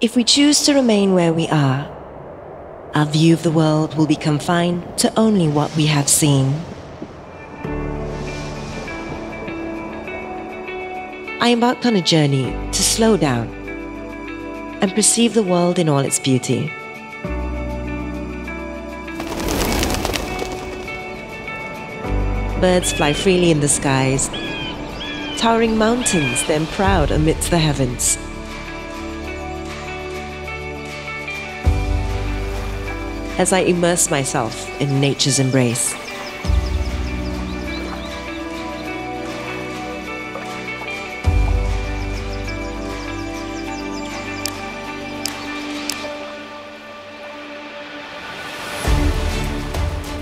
If we choose to remain where we are, our view of the world will be confined to only what we have seen. I embarked on a journey to slow down and perceive the world in all its beauty. Birds fly freely in the skies, towering mountains stand proud amidst the heavens. As I immerse myself in nature's embrace,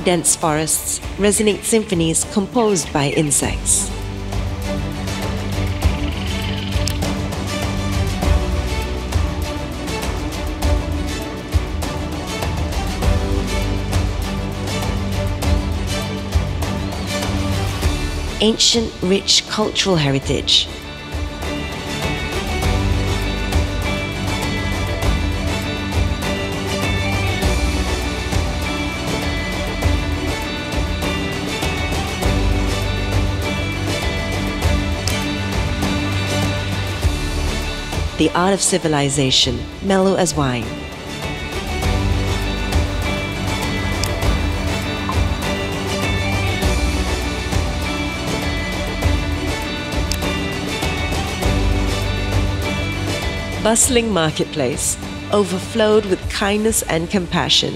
dense forests resonate symphonies composed by insects. Ancient, rich cultural heritage . The art of civilization, mellow as wine. Bustling marketplace, overflowed with kindness and compassion.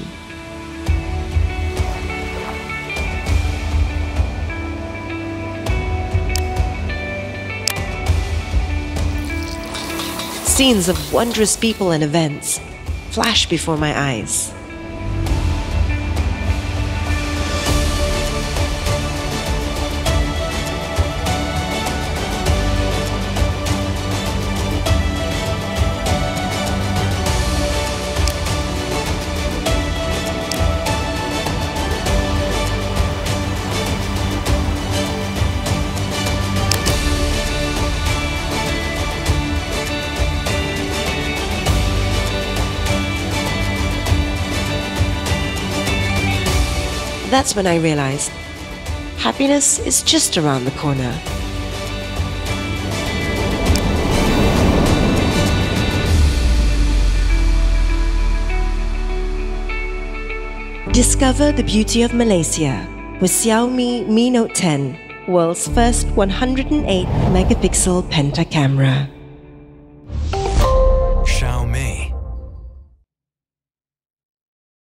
Scenes of wondrous people and events flash before my eyes. That's when I realized happiness is just around the corner. Discover the beauty of Malaysia with Xiaomi Mi Note 10, world's first 108 megapixel penta camera.